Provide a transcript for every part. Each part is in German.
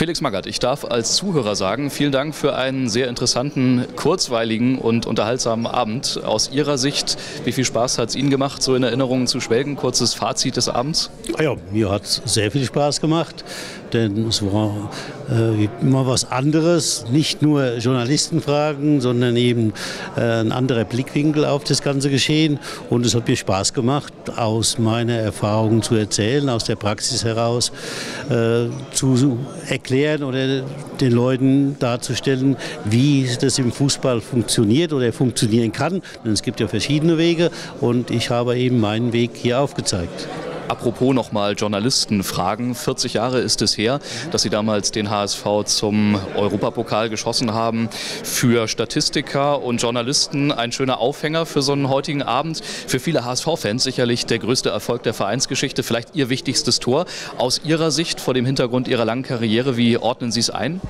Felix Magath, ich darf als Zuhörer sagen, vielen Dank für einen sehr interessanten, kurzweiligen und unterhaltsamen Abend. Aus Ihrer Sicht, wie viel Spaß hat es Ihnen gemacht, so in Erinnerungen zu schwelgen? Kurzes Fazit des Abends? Ja, mir hat es sehr viel Spaß gemacht, denn es war immer was anderes. Nicht nur Journalistenfragen, sondern eben ein anderer Blickwinkel auf das ganze Geschehen. Und es hat mir Spaß gemacht, aus meiner Erfahrung zu erzählen, aus der Praxis heraus zu erklären oder den Leuten darzustellen, wie das im Fußball funktioniert oder funktionieren kann. Denn es gibt ja verschiedene Wege und ich habe eben meinen Weg hier aufgezeigt. Apropos nochmal Journalistenfragen. 40 Jahre ist es her, dass Sie damals den HSV zum Europapokal geschossen haben. Für Statistiker und Journalisten ein schöner Aufhänger für so einen heutigen Abend. Für viele HSV-Fans sicherlich der größte Erfolg der Vereinsgeschichte, vielleicht Ihr wichtigstes Tor. Aus Ihrer Sicht, vor dem Hintergrund Ihrer langen Karriere, wie ordnen Sie es ein?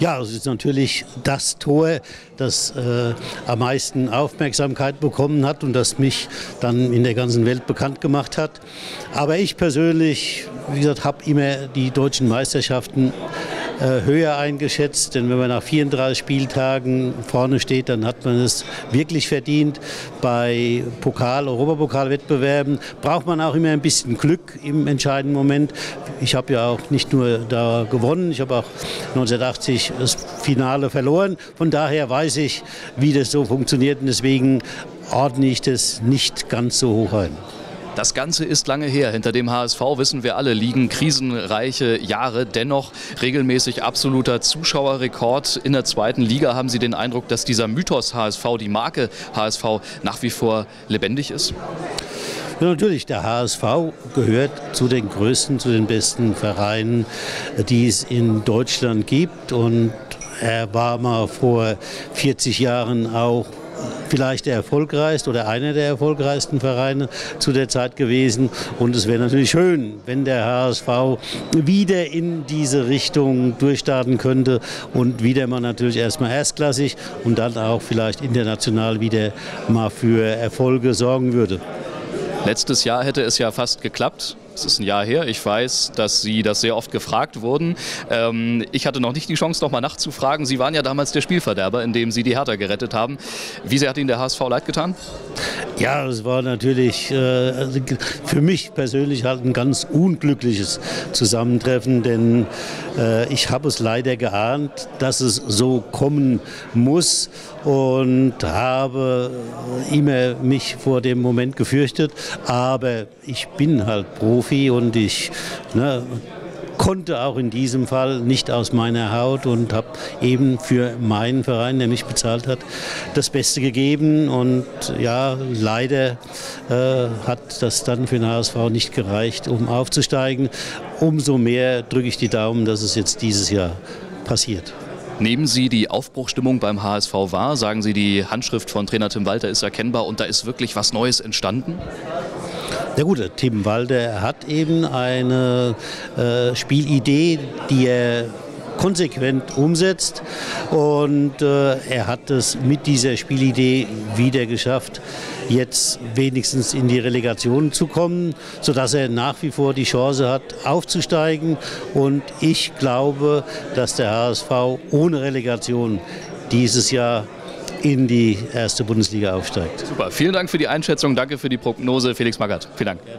Ja, es ist natürlich das Tor, das am meisten Aufmerksamkeit bekommen hat und das mich dann in der ganzen Welt bekannt gemacht hat. Aber ich persönlich, wie gesagt, habe immer die deutschen Meisterschaften höher eingeschätzt, denn wenn man nach 34 Spieltagen vorne steht, dann hat man es wirklich verdient. Bei Europapokalwettbewerben braucht man auch immer ein bisschen Glück im entscheidenden Moment. Ich habe ja auch nicht nur da gewonnen, ich habe auch 1980 das Finale verloren. Von daher weiß ich, wie das so funktioniert und deswegen ordne ich das nicht ganz so hoch ein. Das Ganze ist lange her. Hinter dem HSV, wissen wir alle, liegen krisenreiche Jahre. Dennoch regelmäßig absoluter Zuschauerrekord. In der zweiten Liga haben Sie den Eindruck, dass dieser Mythos HSV, die Marke HSV, nach wie vor lebendig ist? Ja, natürlich, der HSV gehört zu den größten, zu den besten Vereinen, die es in Deutschland gibt. Und er war mal vor 40 Jahren auch vielleicht der erfolgreichste oder einer der erfolgreichsten Vereine zu der Zeit gewesen. Und es wäre natürlich schön, wenn der HSV wieder in diese Richtung durchstarten könnte und wieder mal natürlich erstmal erstklassig und dann auch vielleicht international wieder mal für Erfolge sorgen würde. Letztes Jahr hätte es ja fast geklappt. Es ist ein Jahr her. Ich weiß, dass Sie das sehr oft gefragt wurden. Ich hatte noch nicht die Chance, nochmal nachzufragen. Sie waren ja damals der Spielverderber, indem Sie die Hertha gerettet haben. Wie sehr hat Ihnen der HSV leid getan? Ja, das war natürlich für mich persönlich halt ein ganz unglückliches Zusammentreffen, denn ich habe es leider geahnt, dass es so kommen muss und habe immer mich vor dem Moment gefürchtet. Aber ich bin halt Profi. Und ich konnte auch in diesem Fall nicht aus meiner Haut und habe eben für meinen Verein, der mich bezahlt hat, das Beste gegeben. Und ja, leider hat das dann für den HSV nicht gereicht, um aufzusteigen. Umso mehr drücke ich die Daumen, dass es jetzt dieses Jahr passiert. Nehmen Sie die Aufbruchstimmung beim HSV wahr? Sagen Sie, die Handschrift von Trainer Tim Walter ist erkennbar und da ist wirklich was Neues entstanden? Ja gut, Tim Walter hat eben eine Spielidee, die er konsequent umsetzt und er hat es mit dieser Spielidee wieder geschafft, jetzt wenigstens in die Relegation zu kommen, sodass er nach wie vor die Chance hat, aufzusteigen. Und ich glaube, dass der HSV ohne Relegation dieses Jahr in die erste Bundesliga aufsteigt. Super, vielen Dank für die Einschätzung, danke für die Prognose, Felix Magath. Vielen Dank.